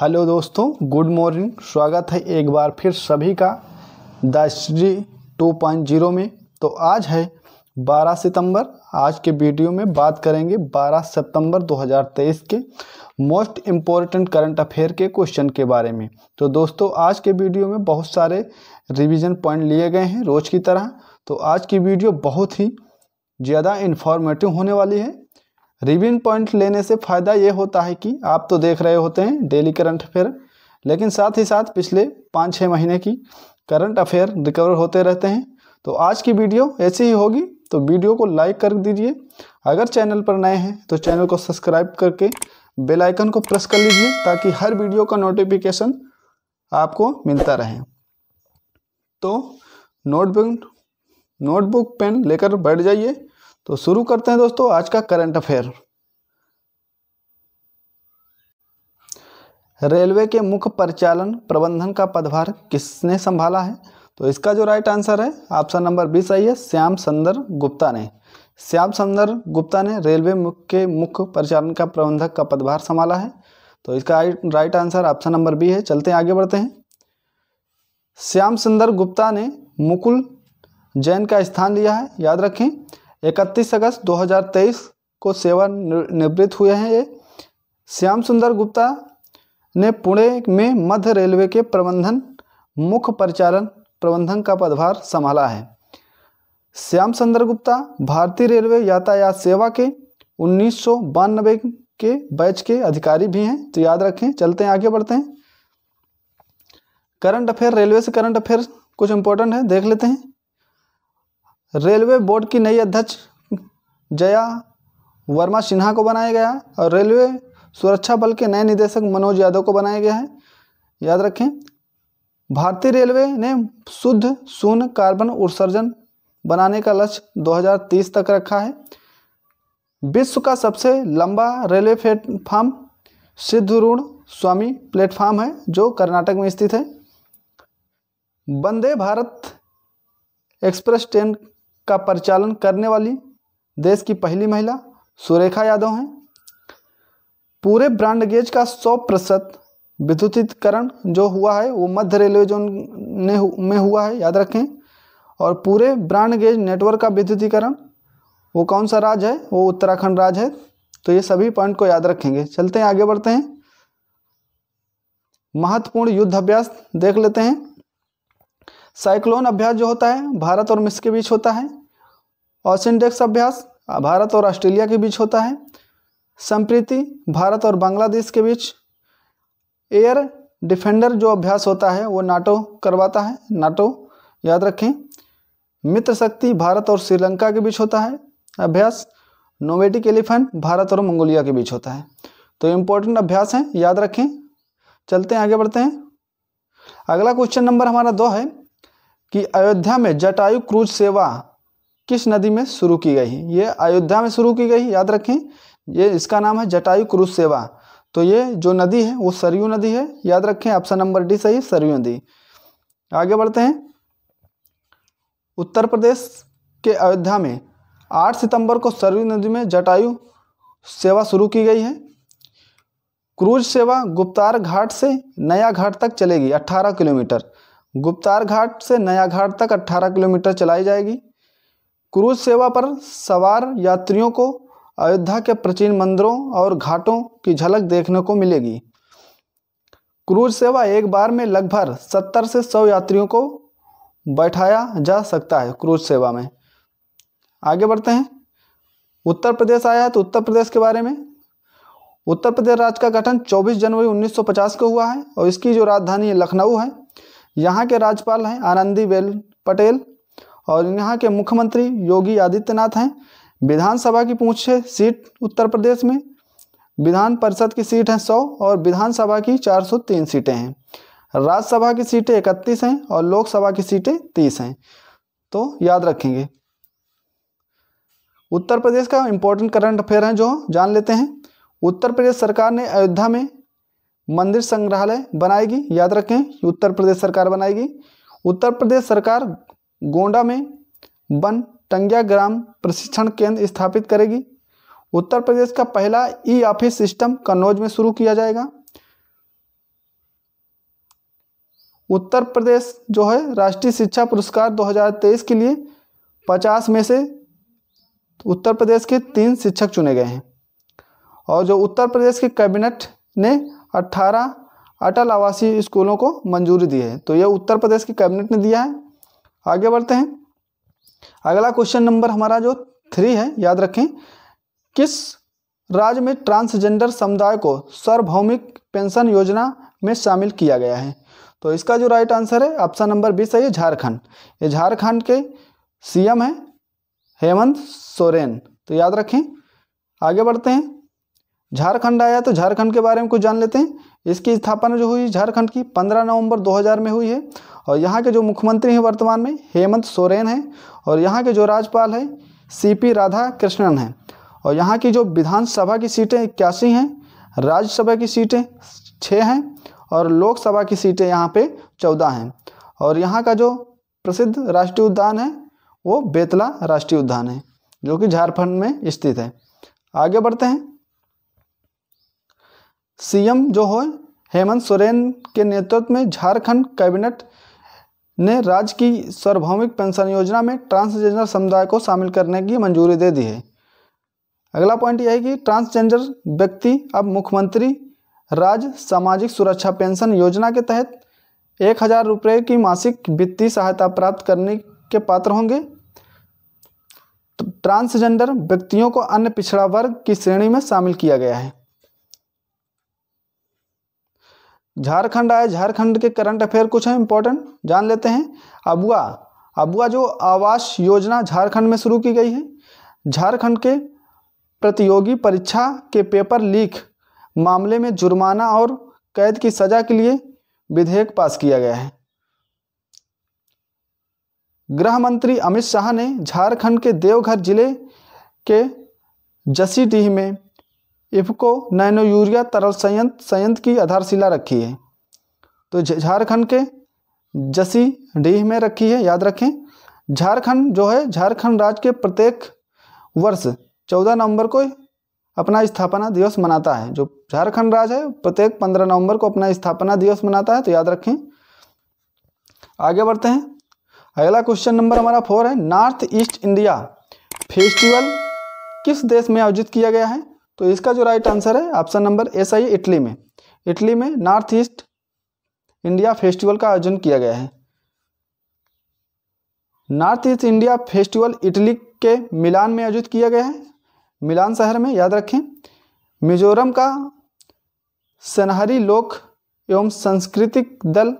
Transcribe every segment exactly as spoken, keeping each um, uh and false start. Hello दोस्तों, good morning. स्वागत है एक बार फिर सभी का the study two point zero में। तो आज है बारह सितंबर। आज के वीडियो में बात करेंगे बारह सितंबर दो हज़ार तेईस के मोस्ट इम्पॉर्टेंट करंट अफेयर के क्वेश्चन के बारे में। तो दोस्तों आज के वीडियो में बहुत सारे रिवीजन पॉइंट लिए गए हैं रोज़ की तरह। तो आज की वीडियो बहुत ही ज़्यादा इन्फॉर्मेटिव होने वाली है। रिवीजन पॉइंट लेने से फ़ायदा ये होता है कि आप तो देख रहे होते हैं डेली करंट अफेयर, लेकिन साथ ही साथ पिछले पाँच छः महीने की करंट अफेयर रिकवर होते रहते हैं। तो आज की वीडियो ऐसी ही होगी। तो वीडियो को लाइक कर दीजिए। अगर चैनल पर नए हैं तो चैनल को सब्सक्राइब करके बेल आइकन को प्रेस कर लीजिए ताकि हर वीडियो का नोटिफिकेशन आपको मिलता रहे। तो नोटबुक नोटबुक पेन लेकर बैठ जाइए। तो शुरू करते हैं दोस्तों आज का करंट अफेयर। रेलवे के मुख्य परिचालन प्रबंधन का पदभार किसने संभाला है? तो इसका जो राइट आंसर है ऑप्शन नंबर बीस आई है, श्याम सुंदर गुप्ता ने। श्याम सुंदर गुप्ता ने रेलवे के मुख्य परिचालन का प्रबंधक का पदभार संभाला है। तो इसका right answer option number B है। चलते हैं, आगे बढ़ते हैं। श्याम सुंदर गुप्ता ने मुकुल जैन का स्थान लिया है। याद रखें इकतीस अगस्त दो हज़ार तेईस को सेवानिवृत्त हुए हैं ये। श्याम सुंदर गुप्ता ने पुणे में मध्य रेलवे के प्रबंधन मुख्य परिचालन प्रबंधन का पदभार संभाला है। श्याम सुंदर गुप्ता भारतीय रेलवे यातायात सेवा के उन्नीस सौ बानबे के बैच के अधिकारी भी हैं। तो याद रखें। चलते हैं, आगे बढ़ते हैं। करंट अफेयर, रेलवे से करंट अफेयर कुछ इंपॉर्टेंट है, देख लेते हैं। रेलवे बोर्ड की नई अध्यक्ष जया वर्मा सिन्हा को बनाया गया है और रेलवे सुरक्षा बल के नए निदेशक मनोज यादव को बनाया गया है। याद रखें। भारतीय रेलवे ने शुद्ध शून्य कार्बन उत्सर्जन बनाने का लक्ष्य दो हज़ार तीस तक रखा है। विश्व का सबसे लंबा railway platform Siddharoodha Swami platform है जो कर्नाटक में स्थित है। वंदे भारत एक्सप्रेस ट्रेन का परिचालन करने वाली देश की पहली महिला सुरेखा यादव हैं। पूरे ब्रॉड गेज का सौ प्रतिशत विद्युतीकरण जो हुआ है वो मध्य रेलवे जोन ने में हुआ है। याद रखें। और पूरे ब्रॉड गेज नेटवर्क का विद्युतीकरण वो कौन सा राज्य है? वो उत्तराखंड राज्य है। तो ये सभी पॉइंट को याद रखेंगे। चलते हैं, आगे बढ़ते हैं। महत्वपूर्ण युद्ध अभ्यास देख लेते हैं। साइक्लोन अभ्यास जो होता है भारत और मिस्र के बीच होता है। ऑसिनडेक्स अभ्यास भारत और ऑस्ट्रेलिया के बीच होता है। संप्रीति भारत और बांग्लादेश के बीच। एयर डिफेंडर जो अभ्यास होता है वो नाटो करवाता है, नाटो याद रखें। मित्र शक्ति भारत और श्रीलंका के बीच होता है अभ्यास। नोमेटिक एलिफेंट भारत और मंगोलिया के बीच होता है। तो इम्पोर्टेंट अभ्यास हैं, याद रखें। चलते हैं, आगे बढ़ते हैं। अगला क्वेश्चन नंबर हमारा दो है कि अयोध्या में जटायु क्रूज सेवा किस नदी में शुरू की गई? ये अयोध्या में शुरू की गई, याद रखें। ये इसका नाम है जटायु क्रूज सेवा। तो ये जो नदी है वो सरयू नदी है, याद रखें। ऑप्शन नंबर डी सही, सरयू नदी। आगे बढ़ते हैं। उत्तर प्रदेश के अयोध्या में आठ सितंबर को सरयू नदी में जटायु सेवा शुरू की गई है। क्रूज सेवा गुप्तार घाट से नया घाट तक चलेगी अट्ठारह किलोमीटर। गुप्तार घाट से नया घाट तक अट्ठारह किलोमीटर चलाई जाएगी। क्रूज सेवा पर सवार यात्रियों को अयोध्या के प्राचीन मंदिरों और घाटों की झलक देखने को मिलेगी। क्रूज सेवा एक बार में लगभग सत्तर से सौ यात्रियों को बैठाया जा सकता है क्रूज सेवा में। आगे बढ़ते हैं। उत्तर प्रदेश आया है तो उत्तर प्रदेश के बारे में। उत्तर प्रदेश राज्य का गठन चौबीस जनवरी उन्नीस सौ पचास को हुआ है और इसकी जो राजधानी लखनऊ है। यहाँ के राज्यपाल हैं आनंदी बेन पटेल और यहाँ के मुख्यमंत्री योगी आदित्यनाथ हैं। विधानसभा की पूंछ है सीट उत्तर प्रदेश में, विधान परिषद की सीट है सौ और विधानसभा की चार सौ तीन सीटें हैं। राज्यसभा की सीटें इकतीस हैं और लोकसभा की सीटें तीस हैं। तो याद रखेंगे। उत्तर प्रदेश का इम्पोर्टेंट करंट अफेयर है जो जान लेते हैं। उत्तर प्रदेश सरकार ने अयोध्या में मंदिर संग्रहालय बनाएगी, याद रखें। उत्तर प्रदेश सरकार बनाएगी। उत्तर प्रदेश सरकार गोंडा में वन टंगिया ग्राम प्रशिक्षण केंद्र स्थापित करेगी। उत्तर प्रदेश का पहला ई ऑफिस सिस्टम कन्नौज में शुरू किया जाएगा। उत्तर प्रदेश जो है राष्ट्रीय शिक्षा पुरस्कार दो हज़ार तेईस के लिए पचास में से उत्तर प्रदेश के तीन शिक्षक चुने गए हैं। और जो उत्तर प्रदेश के कैबिनेट ने अट्ठारह अटल आवासीय स्कूलों को मंजूरी दी है, तो यह उत्तर प्रदेश के कैबिनेट ने दिया है। आगे बढ़ते हैं, अगला क्वेश्चन नंबर हमारा जो थ्री है, याद रखें। किस राज्य में ट्रांसजेंडर समुदाय को सार्वभौमिक पेंशन योजना में शामिल किया गया है? तो इसका जो राइट आंसर है ऑप्शन नंबर बीस है, ये झारखंड। ये झारखंड के सीएम है हेमंत सोरेन, तो याद रखें। आगे बढ़ते हैं, झारखंड आया तो झारखंड के बारे में कुछ जान लेते हैं। इसकी स्थापना जो हुई झारखंड की पंद्रह नवंबर दो हज़ार में हुई है, और यहाँ के जो मुख्यमंत्री हैं वर्तमान में हेमंत सोरेन हैं, और यहाँ के जो राज्यपाल हैं सीपी राधा कृष्णन हैं, और यहाँ की जो विधानसभा की सीटें इक्यासी हैं, राज्यसभा की सीटें छः हैं, और लोकसभा की सीटें यहाँ पे चौदह हैं। और यहाँ का जो प्रसिद्ध राष्ट्रीय उद्यान है वो बेतला राष्ट्रीय उद्यान है, जो कि झारखंड में स्थित है। आगे बढ़ते हैं, सीएम जो हो हेमंत सोरेन के नेतृत्व में झारखंड कैबिनेट ने राज्य की सार्वभौमिक पेंशन योजना में ट्रांसजेंडर समुदाय को शामिल करने की मंजूरी दे दी है। अगला पॉइंट यह है कि ट्रांसजेंडर व्यक्ति अब मुख्यमंत्री राज्य सामाजिक सुरक्षा पेंशन योजना के तहत एक हज़ार रुपये की मासिक वित्तीय सहायता प्राप्त करने के पात्र होंगे। ट्रांसजेंडर व्यक्तियों को अन्य पिछड़ा वर्ग की श्रेणी में शामिल किया गया है। झारखंड आए, झारखंड के करंट अफेयर कुछ हैं इंपॉर्टेंट, जान लेते हैं। अबुआ, अबुआ जो आवास योजना झारखंड में शुरू की गई है, झारखंड के प्रतियोगी परीक्षा के पेपर लीक मामले में जुर्माना और कैद की सजा के लिए विधेयक पास किया गया है। गृह मंत्री अमित शाह ने झारखंड के देवघर जिले के जसीडीह में इफको नैनो यूरिया तरल संयंत्र संयंत्र की आधारशिला रखी है, तो झारखंड के जसीडीह में रखी है, याद रखें। झारखंड जो है, झारखंड राज्य के प्रत्येक वर्ष चौदह नवंबर को अपना स्थापना दिवस मनाता है। जो झारखंड राज्य है प्रत्येक पंद्रह नवंबर को अपना स्थापना दिवस मनाता है, तो याद रखें। आगे बढ़ते हैं, अगला क्वेश्चन नंबर हमारा फोर है, नॉर्थ ईस्ट इंडिया फेस्टिवल किस देश में आयोजित किया गया है? तो इसका जो राइट आंसर है ऑप्शन नंबर ए सही, इटली में। इटली में नॉर्थ ईस्ट इंडिया फेस्टिवल का आयोजन किया गया है। North east India festival Italy के मिलान में आयोजित किया गया है, मिलान शहर में, याद रखें। मिजोरम का सनहरी लोक एवं सांस्कृतिक दल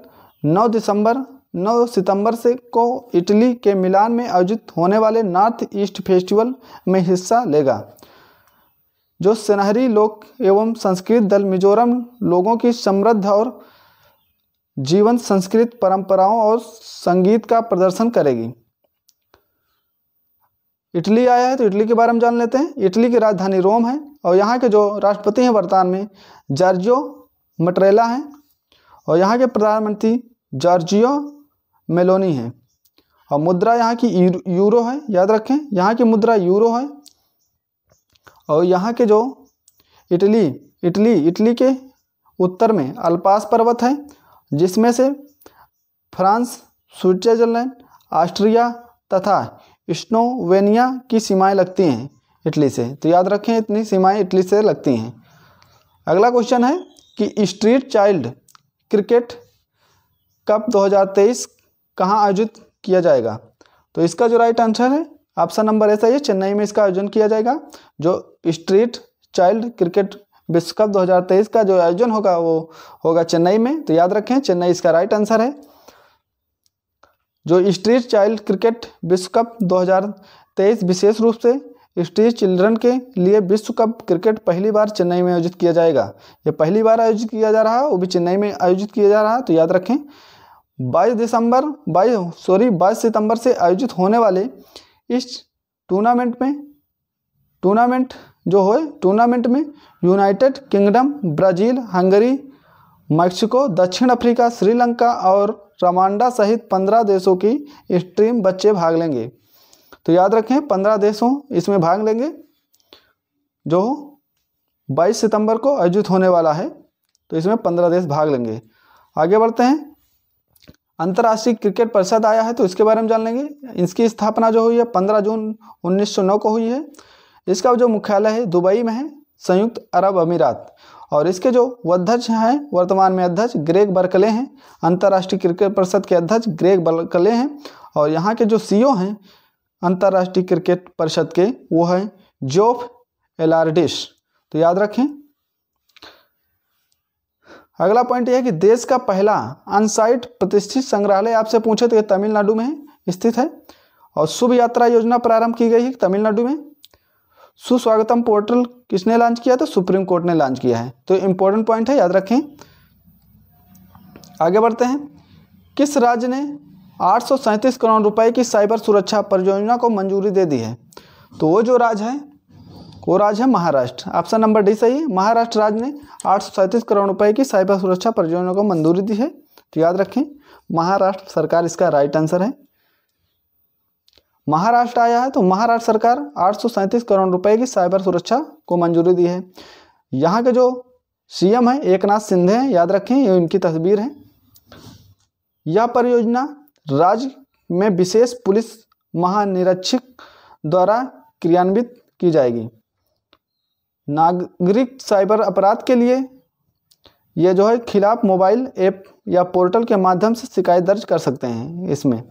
नौ दिसंबर नौ सितंबर से को इटली के मिलान में आयोजित होने वाले नॉर्थ ईस्ट फेस्टिवल में हिस्सा लेगा। जो सनहरी लोक एवं संस्कृत दल मिजोरम लोगों की समृद्ध और जीवंत संस्कृत परंपराओं और संगीत का प्रदर्शन करेगी। इटली आया है तो इटली के बारे में जान लेते हैं। इटली की राजधानी रोम है, और यहाँ के जो राष्ट्रपति हैं वर्तमान में जॉर्जियो मटेरेला हैं, और यहाँ के प्रधानमंत्री जॉर्जियो मेलोनी हैं, और मुद्रा यहाँ की यूरो है, याद रखें। यहाँ की मुद्रा यूरो है, और यहाँ के जो इटली इटली इटली के उत्तर में अल्पास पर्वत है, जिसमें से फ्रांस, स्विट्जरलैंड, ऑस्ट्रिया तथा स्लोवेनिया की सीमाएं लगती हैं इटली से, तो याद रखें इतनी सीमाएं इटली से लगती हैं। अगला क्वेश्चन है कि स्ट्रीट चाइल्ड क्रिकेट कप दो हज़ार तेईस कहाँ आयोजित किया जाएगा? तो इसका जो राइट आंसर है ऑप्शन नंबर ऐसा ही, चेन्नई में इसका आयोजन किया जाएगा। जो स्ट्रीट चाइल्ड क्रिकेट विश्व कप दो हज़ार तेईस का जो आयोजन होगा वो होगा चेन्नई में, तो याद रखें चेन्नई इसका राइट आंसर है। जो स्ट्रीट चाइल्ड क्रिकेट विश्व कप दो हज़ार तेईस विशेष रूप से स्ट्रीट चिल्ड्रन के लिए विश्व कप क्रिकेट पहली बार चेन्नई में आयोजित किया जाएगा। ये पहली बार आयोजित किया जा रहा है, वो भी चेन्नई में आयोजित किया जा रहा है, तो याद रखें। बाईस दिसंबर बाईस सॉरी बाईस सितंबर से आयोजित होने वाले इस टूर्नामेंट में टूर्नामेंट जो हो टूर्नामेंट में United Kingdom, Brazil, Hungary, Mexico, दक्षिण अफ्रीका, श्रीलंका और रवांडा सहित पंद्रह देशों की इस टीम बच्चे भाग लेंगे, तो याद रखें पंद्रह देशों इसमें भाग लेंगे। जो बाईस सितंबर को आयोजित होने वाला है, तो इसमें पंद्रह देश भाग लेंगे। आगे बढ़ते हैं, अंतर्राष्ट्रीय क्रिकेट परिषद आया है तो इसके बारे में जान लेंगे। इसकी स्थापना जो हुई है पंद्रह जून उन्नीस सौ नौ को हुई है। इसका जो मुख्यालय है दुबई में है, संयुक्त अरब अमीरात। और इसके जो अध्यक्ष हैं वर्तमान में अध्यक्ष ग्रेग बर्कले हैं, अंतर्राष्ट्रीय क्रिकेट परिषद के अध्यक्ष ग्रेग बर्कले हैं। और यहाँ के जो सीईओ हैं अंतर्राष्ट्रीय क्रिकेट परिषद के वो हैं जोफ एलार्डिस। तो याद रखें। अगला पॉइंट यह है कि देश का पहला अनसाइट प्रतिष्ठित संग्रहालय आपसे पूछे तो ये तमिलनाडु में स्थित है। और शुभ यात्रा योजना प्रारंभ की गई है तमिलनाडु में। सुस्वागतम पोर्टल किसने लॉन्च किया था? सुप्रीम कोर्ट ने लॉन्च किया है। तो इम्पोर्टेंट पॉइंट है, याद रखें। आगे बढ़ते हैं। किस राज्य ने आठ सौ सैंतीस करोड़ रुपए की साइबर सुरक्षा परियोजना को मंजूरी दे दी है? तो वो जो राज्य है वो राज्य है महाराष्ट्र। ऑप्शन नंबर डी सही है। महाराष्ट्र राज्य ने आठ सौ सैंतीस करोड़ रुपए की साइबर सुरक्षा परियोजना को मंजूरी दी है। तो याद रखें महाराष्ट्र सरकार इसका राइट आंसर है। महाराष्ट्र आया है तो महाराष्ट्र सरकार आठ सौ सैंतीस करोड़ रुपए की साइबर सुरक्षा को मंजूरी दी है। यहाँ के जो सीएम हैं एकनाथ शिंदे हैं, याद रखें ये उनकी तस्वीर है। यह परियोजना राज्य में विशेष पुलिस महानिरीक्षक द्वारा क्रियान्वित की जाएगी। नागरिक साइबर अपराध के लिए यह जो है खिलाफ मोबाइल ऐप या पोर्टल के माध्यम से शिकायत दर्ज कर सकते हैं। इसमें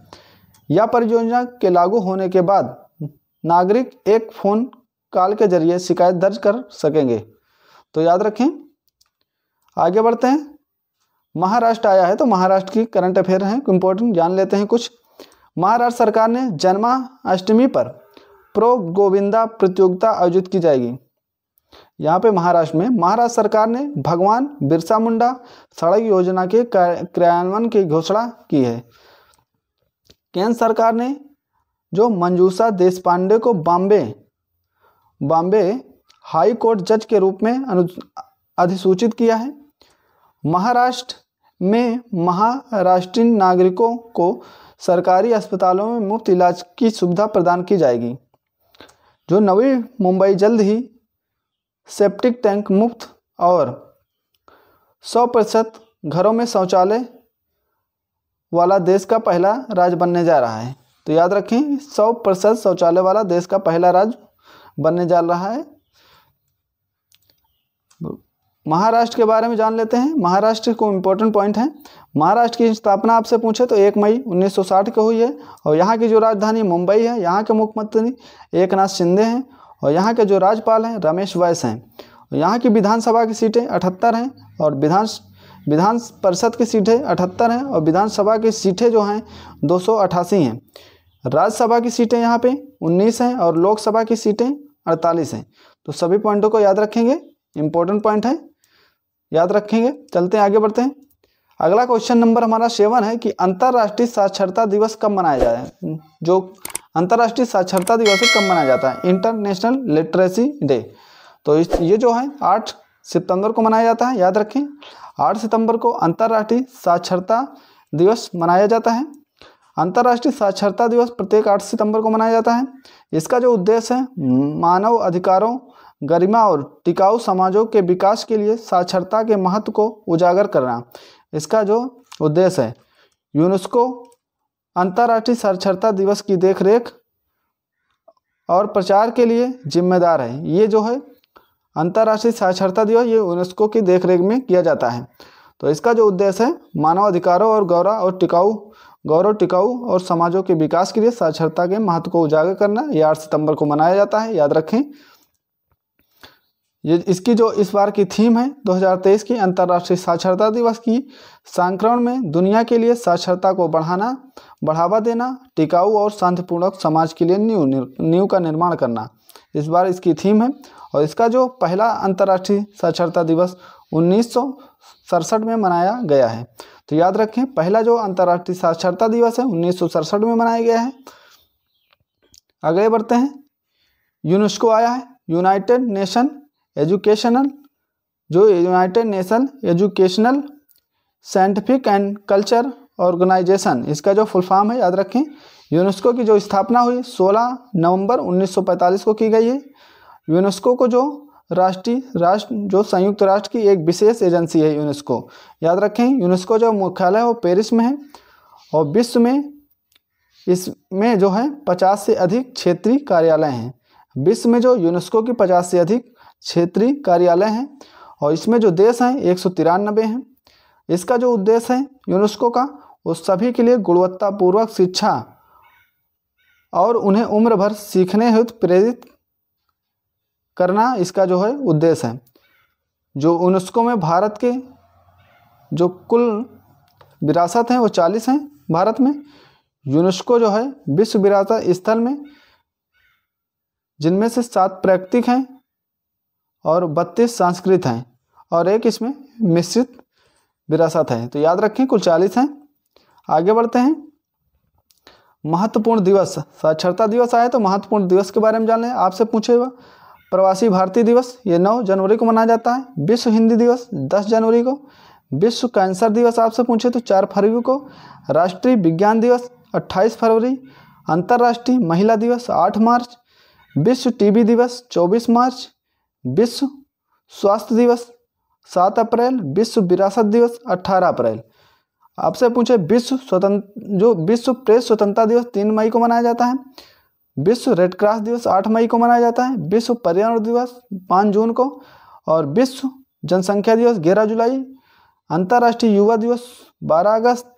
यह परियोजना के लागू होने के बाद नागरिक एक फ़ोन कॉल के जरिए शिकायत दर्ज कर सकेंगे। तो याद रखें। आगे बढ़ते हैं। महाराष्ट्र आया है तो महाराष्ट्र की करंट अफेयर है इंपॉर्टेंट, जान लेते हैं कुछ। महाराष्ट्र सरकार ने जन्माष्टमी पर प्रो गोविंदा प्रतियोगिता आयोजित की जाएगी। यहाँ पे महाराष्ट्र में महाराष्ट्र सरकार ने भगवान बिरसा मुंडा सड़क योजना के क्रियान्वयन की घोषणा की है। केंद्र सरकार ने जो मंजूषा देशपांडे को बॉम्बे बॉम्बे हाई कोर्ट जज के रूप में अधिसूचित किया है। महाराष्ट्र में महाराष्ट्रीय नागरिकों को सरकारी अस्पतालों में मुफ्त इलाज की सुविधा प्रदान की जाएगी। जो नवी मुंबई जल्द ही सेप्टिक टैंक मुक्त और सौ प्रतिशत घरों में शौचालय वाला देश का पहला राज्य बनने जा रहा है। तो याद रखें सौ प्रतिशत शौचालय वाला देश का पहला राज्य बनने जा रहा है। महाराष्ट्र के बारे में जान लेते हैं। महाराष्ट्र को इम्पोर्टेंट पॉइंट है। महाराष्ट्र की स्थापना आपसे पूछे तो एक मई उन्नीस सौ साठ को हुई है। और यहाँ की जो राजधानी मुंबई है। यहाँ के मुख्यमंत्री एकनाथ शिंदे हैं और यहाँ के जो राज्यपाल हैं रमेश बैस हैं। यहाँ की विधानसभा की सीटें अठहत्तर हैं और विधान विधान परिषद की सीटें अठहत्तर हैं और विधानसभा की सीटें जो हैं दो सौ अठासी हैं। राज्यसभा की सीटें यहाँ पे उन्नीस हैं और लोकसभा की सीटें अड़तालीस हैं। तो सभी पॉइंटों को याद रखेंगे, इम्पोर्टेंट पॉइंट है, याद रखेंगे। चलते हैं आगे बढ़ते हैं। अगला क्वेश्चन नंबर हमारा सेवन है कि अंतर्राष्ट्रीय साक्षरता दिवस कब मनाया जाए? जो अंतर्राष्ट्रीय साक्षरता दिवस कब मनाया जाता है? International literacy day. तो इस ये जो है आठ सितंबर को मनाया जाता है। याद रखें आठ सितंबर को अंतर्राष्ट्रीय साक्षरता दिवस मनाया जाता है। अंतर्राष्ट्रीय साक्षरता दिवस प्रत्येक आठ सितंबर को मनाया जाता है। इसका जो उद्देश्य है मानव अधिकारों, गरिमा और टिकाऊ समाजों के विकास के लिए साक्षरता के महत्व को उजागर करना इसका जो उद्देश्य है। यूनेस्को अंतर्राष्ट्रीय साक्षरता दिवस की देखरेख और प्रचार के लिए जिम्मेदार है। ये जो है अंतर्राष्ट्रीय साक्षरता दिवस ये यूनेस्को की देखरेख में किया जाता है। तो इसका जो उद्देश्य है मानव अधिकारों और गौरव और टिकाऊ गौरव टिकाऊ और समाजों के विकास के लिए साक्षरता के महत्व को उजागर करना। ये आठ सितंबर को मनाया जाता है, याद रखें। ये इसकी जो इस बार की थीम है दो हज़ार तेईस की अंतर्राष्ट्रीय साक्षरता दिवस की संक्रमण में दुनिया के लिए साक्षरता को बढ़ाना, बढ़ावा देना, टिकाऊ और शांतिपूर्वक समाज के लिए नींव नींव का निर्माण करना इस बार इसकी थीम है। और इसका जो पहला अंतर्राष्ट्रीय साक्षरता दिवस उन्नीस सौ सड़सठ में मनाया गया है। तो याद रखें पहला जो अंतर्राष्ट्रीय साक्षरता दिवस है उन्नीस सौ सड़सठ में मनाया गया है। आगे बढ़ते हैं। यूनेस्को आया है यूनाइटेड नेशन एजुकेशनल जो United Nation educational scientific and culture organisation इसका जो फुल फॉर्म है, याद रखें। यूनेस्को की जो स्थापना हुई सोलह नवंबर उन्नीस सौ पैंतालीस को की गई है। यूनेस्को को जो राष्ट्रीय राष्ट्र जो संयुक्त राष्ट्र की एक विशेष एजेंसी है यूनेस्को, याद रखें। यूनेस्को जो मुख्यालय है वो पेरिस में है। और विश्व में इसमें जो है पचास से अधिक क्षेत्रीय कार्यालय हैं। विश्व में जो यूनेस्को की पचास से अधिक क्षेत्रीय कार्यालय हैं और इसमें जो देश हैं एक सौ तिरानबे हैं। इसका जो उद्देश्य है यूनेस्को का, उस सभी के लिए गुणवत्तापूर्वक शिक्षा और उन्हें उम्र भर सीखने हेतु प्रेरित करना इसका जो है उद्देश्य है। जो यूनेस्को में भारत के जो कुल विरासत हैं वो चालीस हैं। भारत में यूनेस्को जो है विश्व विरासत स्थल में, जिनमें से सात प्राकृतिक हैं और बत्तीस सांस्कृतिक हैं और एक इसमें मिश्रित विरासत है। तो याद रखें कुल चालीस हैं। आगे बढ़ते हैं। महत्वपूर्ण दिवस, साक्षरता दिवस आए तो महत्वपूर्ण दिवस के बारे में जान लें। आपसे पूछेगा प्रवासी भारतीय दिवस, ये नौ जनवरी को मनाया जाता है। विश्व हिंदी दिवस दस जनवरी को। विश्व कैंसर दिवस आपसे पूछे तो चार फरवरी को। राष्ट्रीय विज्ञान दिवस अट्ठाईस फरवरी। अंतर्राष्ट्रीय महिला दिवस आठ मार्च। विश्व टीबी दिवस चौबीस मार्च। विश्व स्वास्थ्य दिवस सात अप्रैल। विश्व विरासत दिवस अट्ठारह अप्रैल। आपसे पूछे विश्व स्वतंत्र जो विश्व प्रेस स्वतंत्रता दिवस तीन मई को मनाया जाता है। विश्व रेड क्रॉस दिवस आठ मई को मनाया जाता है। विश्व पर्यावरण दिवस पाँच जून को और विश्व जनसंख्या दिवस ग्यारह जुलाई। अंतर्राष्ट्रीय युवा दिवस बारह अगस्त।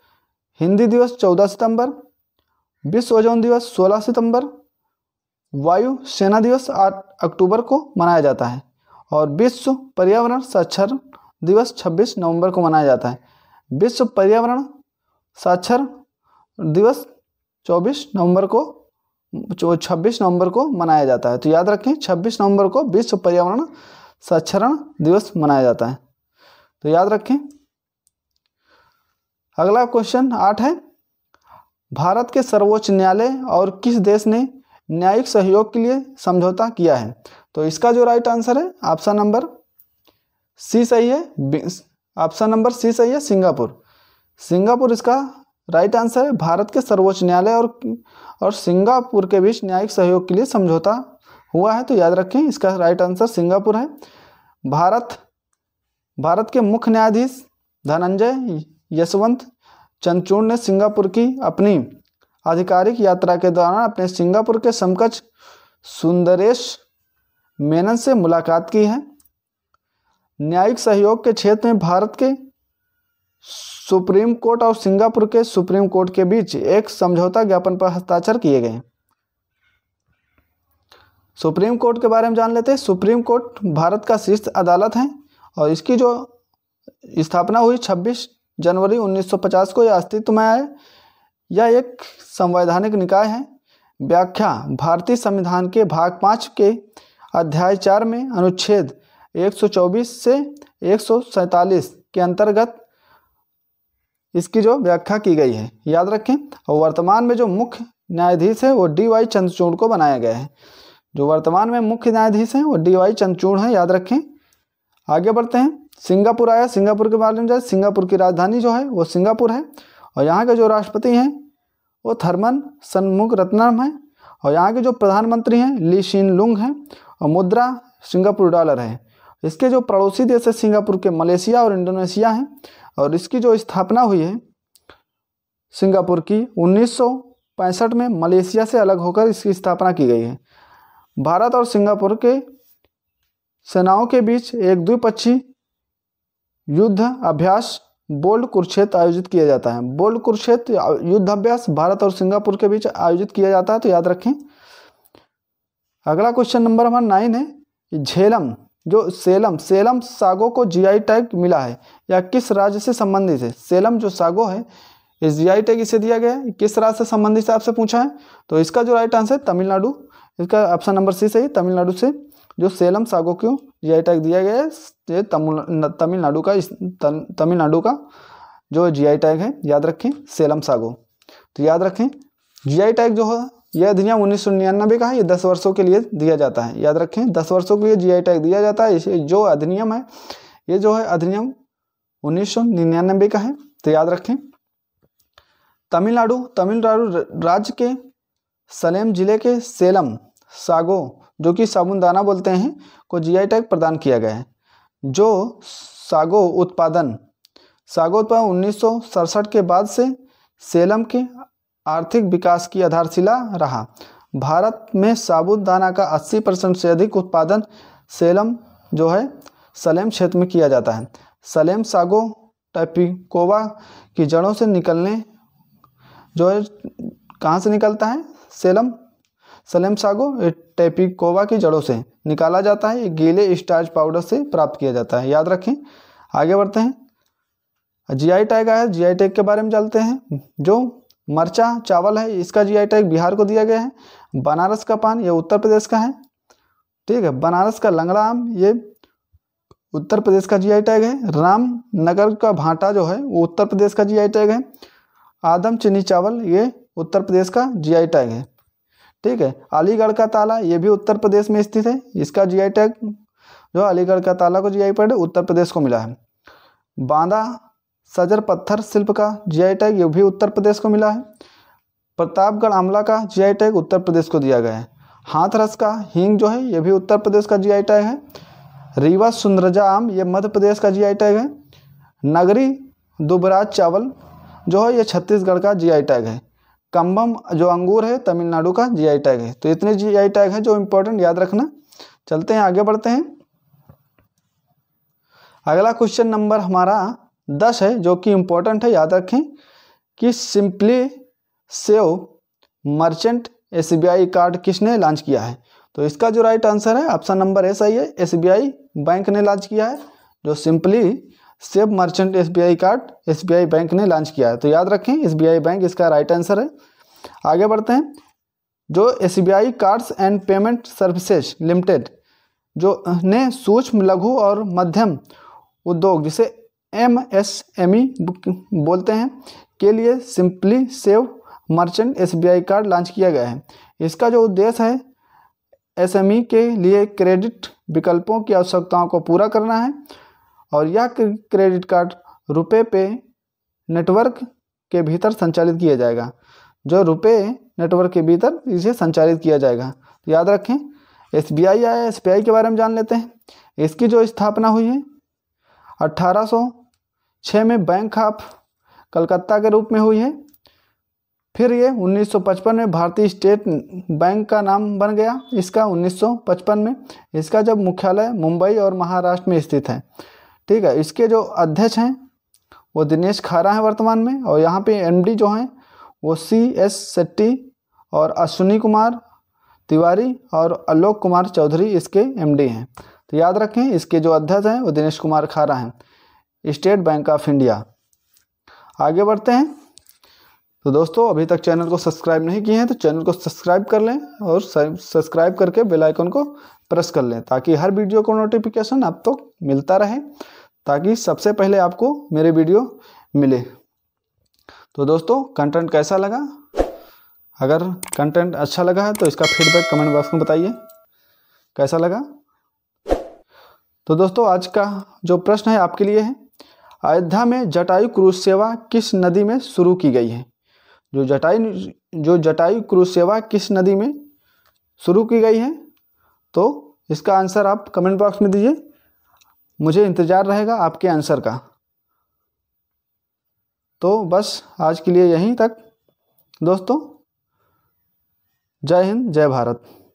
हिंदी दिवस चौदह सितंबर। विश्व ओजोन दिवस सोलह सितंबर। वायु सेना दिवस आठ अक्टूबर को मनाया जाता है और विश्व पर्यावरण साक्षर दिवस छब्बीस नवंबर को मनाया जाता है। विश्व पर्यावरण साक्षर दिवस चौबीस नवंबर को छब्बीस नवंबर को मनाया जाता है। तो याद रखें छब्बीस नवंबर को विश्व पर्यावरण साक्षरण दिवस मनाया जाता है। तो याद रखें। अगला क्वेश्चन आठ है, भारत के सर्वोच्च न्यायालय और किस देश ने न्यायिक सहयोग के लिए समझौता किया है? तो इसका जो राइट आंसर है ऑप्शन नंबर सी सही है। ऑप्शन नंबर सी सही है, सिंगापुर। सिंगापुर इसका राइट आंसर है। भारत के सर्वोच्च न्यायालय और और सिंगापुर के बीच न्यायिक सहयोग के लिए समझौता हुआ है। तो याद रखें इसका राइट आंसर सिंगापुर है। भारत भारत के मुख्य न्यायाधीश धनंजय यशवंत चंद्रचूड़ ने सिंगापुर की अपनी आधिकारिक यात्रा के दौरान अपने सिंगापुर के समकक्ष सुंदरेश मेनन से मुलाकात की है। न्यायिक सहयोग के क्षेत्र में भारत के सुप्रीम कोर्ट और सिंगापुर के सुप्रीम कोर्ट के बीच एक समझौता ज्ञापन पर हस्ताक्षर किए गए। सुप्रीम कोर्ट के बारे में जान लेते हैं। सुप्रीम कोर्ट भारत का शीर्ष अदालत है और इसकी जो स्थापना हुई छब्बीस जनवरी उन्नीस सौ पचास को यह अस्तित्व में आया। यह एक संवैधानिक निकाय है। व्याख्या भारतीय संविधान के भाग पाँच के अध्याय चार में अनुच्छेद एक सौ चौबीस से एक सौ सैंतालीस के अंतर्गत इसकी जो व्याख्या की गई है। याद रखें। और वर्तमान में जो मुख्य न्यायाधीश है वो डी वाई चंद्रचूड़ को बनाया गया है। जो वर्तमान में मुख्य न्यायाधीश हैं वो डी वाई चंद्रचूड़ हैं। याद रखें। आगे बढ़ते हैं। सिंगापुर आया, सिंगापुर के बारे में जाए। सिंगापुर की राजधानी जो है वो सिंगापुर है और यहाँ के जो राष्ट्रपति हैं वो थर्मन शणमुगरत्नम हैं और यहाँ के जो प्रधानमंत्री हैं ली शीन लुंग हैं और मुद्रा सिंगापुर डॉलर है। इसके जो पड़ोसी देश है सिंगापुर के मलेशिया और इंडोनेशिया हैं और इसकी जो स्थापना हुई है सिंगापुर की उन्नीस सौ पैंसठ में मलेशिया से अलग होकर इसकी स्थापना की गई है। भारत और सिंगापुर के सेनाओं के बीच एक द्विपक्षीय युद्ध अभ्यास बोल्ड कुरुक्षेत्र आयोजित किया जाता है। बोल्ड कुरुक्षेत्र युद्ध अभ्यास भारत और सिंगापुर के बीच आयोजित किया जाता है। तो याद रखें। अगला क्वेश्चन नंबर हमारा नाइन है, झेलम जो सेलम सेलम सागो को जीआई टैग मिला है या किस राज्य से संबंधित है? सेलम जो सागो है इस जीआई टैग इसे दिया गया है, किस राज्य से संबंधित आपसे पूछा है? तो इसका जो राइट आंसर है तमिलनाडु। इसका ऑप्शन नंबर सी सही, तमिलनाडु से जो सेलम सागो को जीआई टैग दिया गया है ये तमिलनाडु का तमिलनाडु का जो जीआई टैग है। याद रखें सेलम सागो। तो याद रखें जीआई टैग जो है यह अधिनियम उन्नीस सौ निन्यानबे का है। ये दस वर्षों के लिए दिया जाता है। याद रखें दस वर्षों के लिए जीआई टैग दिया जाता है। इसे जो अधिनियम है ये जो है अधिनियम उन्नीस सौ निन्यानबे का है। तो याद रखें। तमिलनाडु तमिलनाडु राज्य के सलेम जिले के सेलम सागो जो कि साबुनदाना बोलते हैं को जीआई टैग प्रदान किया गया है। जो सागो उत्पादन सागो उत्पादन उन्नीस सौ सड़सठ के बाद से सेलम के आर्थिक विकास की आधारशिला रहा। भारत में साबूदाना का अस्सी परसेंट से अधिक उत्पादन सेलम जो है सलेम क्षेत्र में किया जाता है। सलेम सागो टैपिकोवा की जड़ों से निकलने जो है कहाँ से निकलता है, सेलम सलेम सागो टैपिकोवा की जड़ों से निकाला जाता है। गीले स्टार्च पाउडर से प्राप्त किया जाता है। याद रखें। आगे बढ़ते हैं। जीआई टैग आया, जीआई टैग के बारे में जानते हैं। जो मरचा चावल है इसका जीआई टैग बिहार को दिया गया है। बनारस का पान ये उत्तर प्रदेश का है, ठीक है। बनारस का लंगड़ा आम ये उत्तर प्रदेश का जीआई टैग है। रामनगर का भांटा जो है वो उत्तर प्रदेश का जीआई टैग है। आदम चीनी चावल ये उत्तर प्रदेश का जीआई टैग है, ठीक है। अलीगढ़ का ताला ये भी उत्तर प्रदेश में स्थित है, इसका जीआई टैग जो अलीगढ़ का ताला को जीआई टैग उत्तर प्रदेश को मिला है। बांदा सजर पत्थर शिल्प का जीआई टैग ये भी उत्तर प्रदेश को मिला है। प्रतापगढ़ आमला का जीआई टैग उत्तर प्रदेश को दिया गया है। हाथरस का हींग जो है ये भी उत्तर प्रदेश का जीआई टैग है। रीवा सुंदरजा आम ये मध्य प्रदेश का जीआई टैग है। नगरी दुबराज चावल जो है ये छत्तीसगढ़ का जीआई टैग है। कम्बम जो अंगूर है तमिलनाडु का जीआई टैग है। तो इतने जीआई टैग है जो इम्पोर्टेंट याद रखना। चलते हैं आगे बढ़ते हैं। अगला क्वेश्चन नंबर हमारा दस है जो कि इम्पोर्टेंट है। याद रखें कि simply save merchant SBI card किसने लॉन्च किया है। तो इसका जो राइट आंसर है ऑप्शन नंबर ए सही है, एसबीआई बैंक ने लॉन्च किया है। जो simply save merchant SBI card SBI bank ने लॉन्च किया है। तो याद रखें एसबीआई बैंक इसका राइट आंसर है। आगे बढ़ते हैं। जो SBI cards and payment services limited जो ने सूक्ष्म लघु और मध्यम उद्योग जिसे एम एस एम ई बोलते हैं के लिए simply save merchant SBI card launch किया गया है। इसका जो उद्देश्य है एसएमई के लिए क्रेडिट विकल्पों की आवश्यकताओं को पूरा करना है और यह क्रेडिट कार्ड रुपए पे नेटवर्क के भीतर संचालित किया जाएगा। जो रुपए नेटवर्क के भीतर इसे संचालित किया जाएगा। याद रखें एसबीआई आया। एसबीआई के बारे में जान लेते हैं। इसकी जो स्थापना हुई है अट्ठारह सौ छः में बैंक ऑफ कलकत्ता के रूप में हुई है। फिर ये उन्नीस सौ पचपन में भारतीय स्टेट बैंक का नाम बन गया। इसका उन्नीस सौ पचपन में इसका जब मुख्यालय मुंबई और महाराष्ट्र में स्थित है, ठीक है। इसके जो अध्यक्ष हैं वो दिनेश खारा हैं वर्तमान में, और यहाँ पे एमडी जो हैं वो सी एस शेट्टी और अश्विनी कुमार तिवारी और आलोक कुमार चौधरी इसके एमडी हैं। तो याद रखें इसके जो अध्यक्ष हैं वो दिनेश कुमार खारा हैं, स्टेट बैंक ऑफ इंडिया। आगे बढ़ते हैं। तो दोस्तों अभी तक चैनल को सब्सक्राइब नहीं किए हैं तो चैनल को सब्सक्राइब कर लें और सब्सक्राइब करके बेल आइकन को प्रेस कर लें ताकि हर वीडियो को नोटिफिकेशन आप तक तो मिलता रहे, ताकि सबसे पहले आपको मेरे वीडियो मिले। तो दोस्तों कंटेंट कैसा लगा? अगर कंटेंट अच्छा लगा है तो इसका फीडबैक कमेंट बॉक्स में बताइए कैसा लगा। तो दोस्तों आज का जो प्रश्न है आपके लिए है। अयोध्या में जटायु क्रूज सेवा किस नदी में शुरू की गई है? जो जटायु जो जटायु क्रूज सेवा किस नदी में शुरू की गई है? तो इसका आंसर आप कमेंट बॉक्स में दीजिए, मुझे इंतज़ार रहेगा आपके आंसर का। तो बस आज के लिए यहीं तक दोस्तों। जय हिंद, जय भारत।